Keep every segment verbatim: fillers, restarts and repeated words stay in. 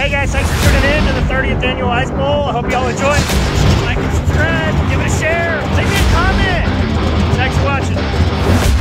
Hey guys, thanks for tuning in to the thirtieth Annual Ice Bowl. I hope you all enjoy. Like and subscribe, give it a share, leave me a comment. Thanks for watching.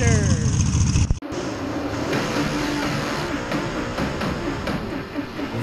Monster.